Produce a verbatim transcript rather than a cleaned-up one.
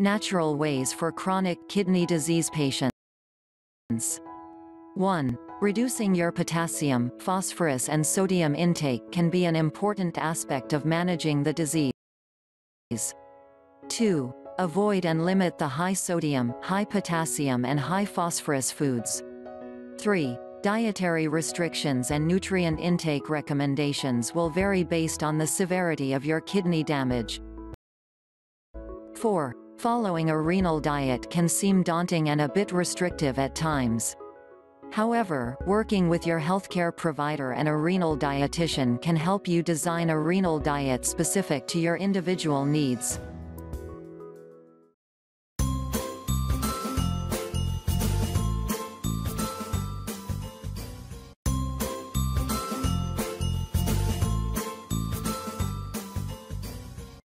Natural ways for chronic kidney disease patients. one. Reducing your potassium, phosphorus and sodium intake can be an important aspect of managing the disease. two. Avoid and limit the high sodium, high potassium and high phosphorus foods. three. Dietary restrictions and nutrient intake recommendations will vary based on the severity of your kidney damage. four. Following a renal diet can seem daunting and a bit restrictive at times. However, working with your healthcare provider and a renal dietitian can help you design a renal diet specific to your individual needs.